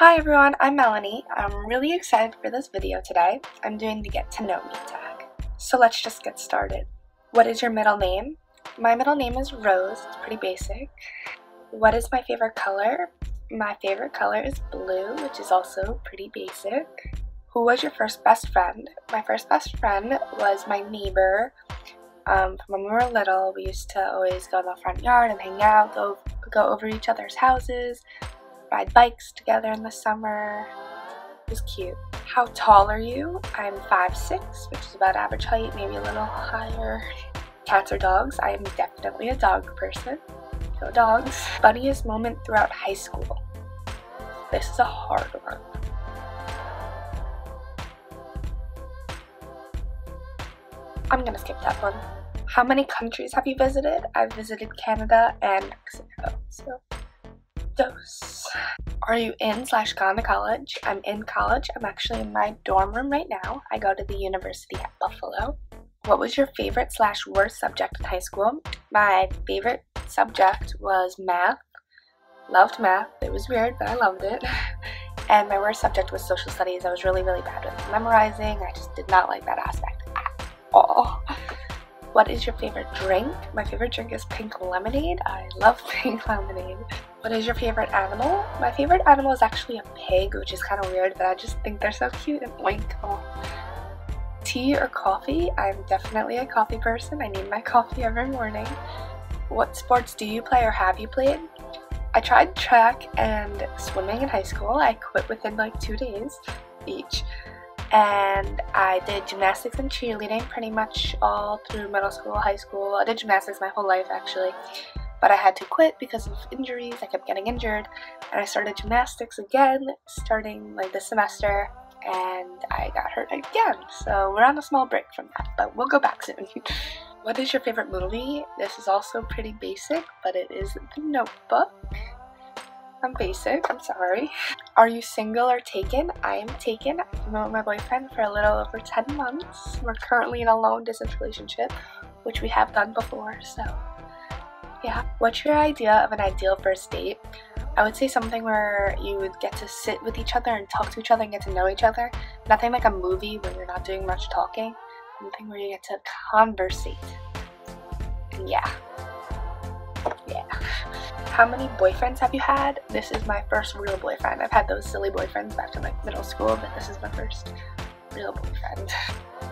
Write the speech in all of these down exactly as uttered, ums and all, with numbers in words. Hi everyone, I'm Melanie. I'm really excited for this video today. I'm doing the Get to Know Me tag. So let's just get started. What is your middle name? My middle name is Rose. It's pretty basic. What is my favorite color? My favorite color is blue, which is also pretty basic. Who was your first best friend? My first best friend was my neighbor. Um, from when we were little, we used to always go in the front yard and hang out, go, go over each other's houses, ride bikes together in the summer. It was cute. How tall are you? I'm five six, which is about average height, maybe a little higher. Cats or dogs? I am definitely a dog person. So dogs. Funniest moment throughout high school. This is a hard one. I'm gonna skip that one. How many countries have you visited? I've visited Canada and Mexico. So. Are you in slash gone to college? I'm in college. I'm actually in my dorm room right now. I go to the University at Buffalo. What was your favorite slash worst subject in high school? My favorite subject was math. Loved math. It was weird, but I loved it. And my worst subject was social studies. I was really, really bad with memorizing. I just did not like that aspect at all. What is your favorite drink? My favorite drink is pink lemonade. I love pink lemonade. What is your favorite animal? My favorite animal is actually a pig, which is kind of weird, but I just think they're so cute and oinkable. Tea or coffee? I'm definitely a coffee person. I need my coffee every morning. What sports do you play or have you played? I tried track and swimming in high school. I quit within like two days each. And I did gymnastics and cheerleading pretty much all through middle school, high school. I did gymnastics my whole life actually, but I had to quit because of injuries. I kept getting injured, and I started gymnastics again starting like this semester, and I got hurt again. So we're on a small break from that, but we'll go back soon. What is your favorite movie? This is also pretty basic, but it is The Notebook. I'm basic, I'm sorry. Are you single or taken? I am taken. I've been with my boyfriend for a little over ten months. We're currently in a long distance relationship, which we have done before, so yeah. What's your idea of an ideal first date? I would say something where you would get to sit with each other and talk to each other and get to know each other. Nothing like a movie where you're not doing much talking. Something where you get to conversate. And yeah. Yeah. How many boyfriends have you had? This is my first real boyfriend. I've had those silly boyfriends back in like middle school, but this is my first real boyfriend.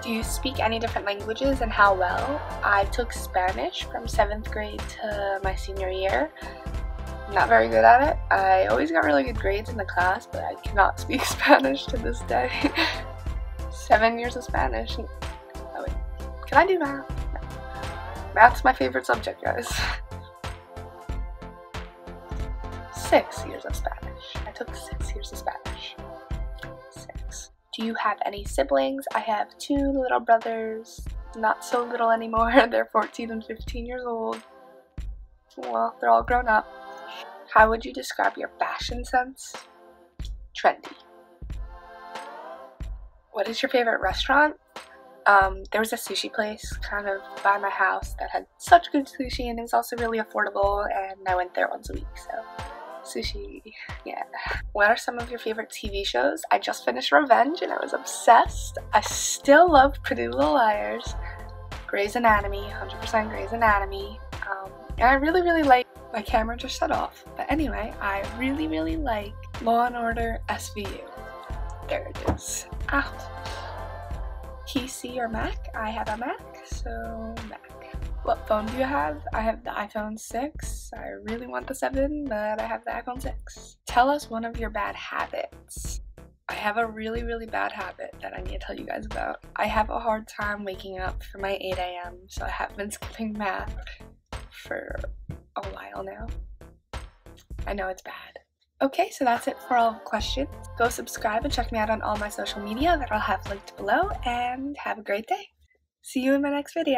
Do you speak any different languages and how well? I took Spanish from seventh grade to my senior year. Not very good at it. I always got really good grades in the class, but I cannot speak Spanish to this day. Seven years of Spanish. Oh wait, can I do math? No. Math's my favorite subject, guys. Six years of Spanish. I took six years of Spanish. Six. Do you have any siblings? I have two little brothers. Not so little anymore. They're fourteen and fifteen years old. Well, they're all grown up. How would you describe your fashion sense? Trendy. What is your favorite restaurant? Um, there was a sushi place kind of by my house that had such good sushi, and it was also really affordable, and I went there once a week, so. Sushi, yeah. What are some of your favorite T V shows? I just finished Revenge and I was obsessed. I still love Pretty Little Liars, Grey's Anatomy, one hundred percent Grey's Anatomy. Um, and I really, really like, my camera just shut off. But anyway, I really, really like Law and Order, S V U. There it is. Ow. P C or Mac? I have a Mac, so Mac. What phone do you have? I have the iPhone six. I really want the seven, but I have the iPhone six. Tell us one of your bad habits. I have a really, really bad habit that I need to tell you guys about. I have a hard time waking up for my eight A M, so I have been skipping math for a while now. I know it's bad. Okay, so that's it for all the questions. Go subscribe and check me out on all my social media that I'll have linked below, and have a great day. See you in my next video.